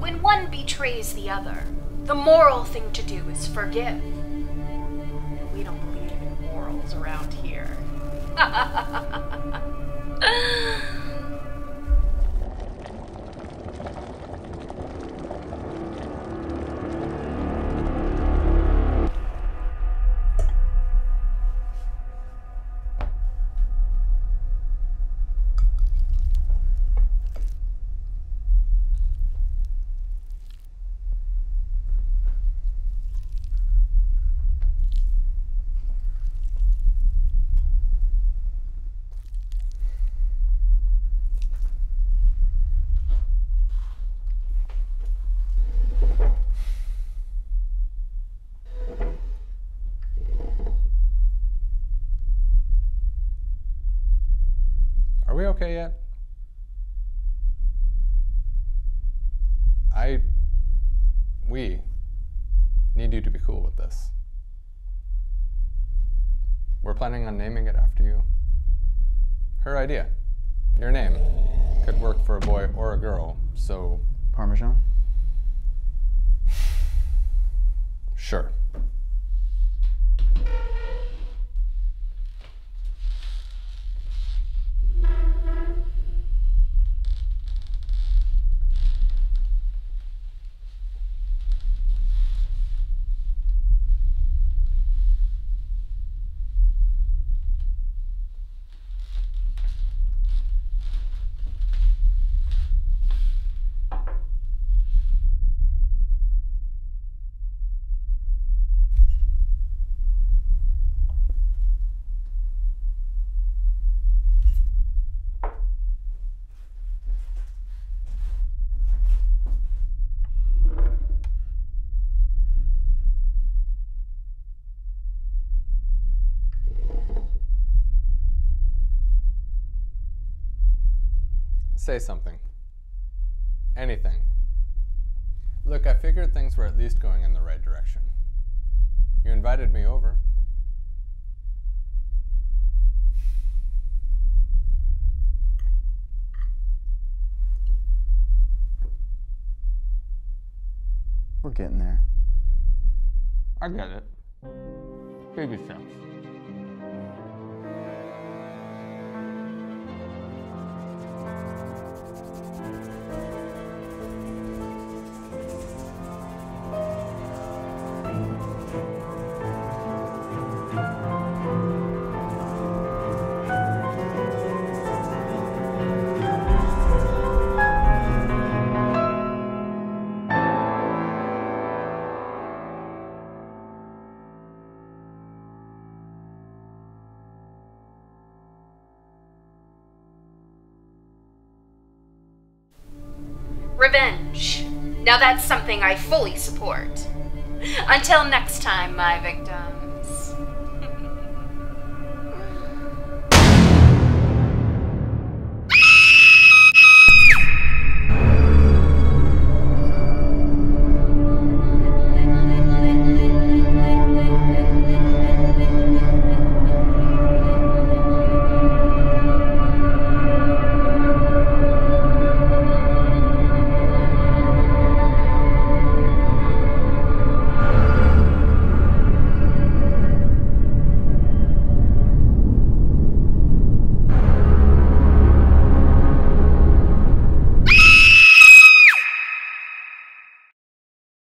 When one betrays the other, the moral thing to do is forgive. We don't believe in morals around here. Are we okay yet? We need you to be cool with this. We're planning on naming it after you. Her idea. Your name could work for a boy or a girl, so... Parmesan? Sure. Say something. Anything. Look, I figured things were at least going in the right direction. You invited me over. We're getting there. I get it. Baby steps. Revenge. Now that's something I fully support. Until next time, my victim.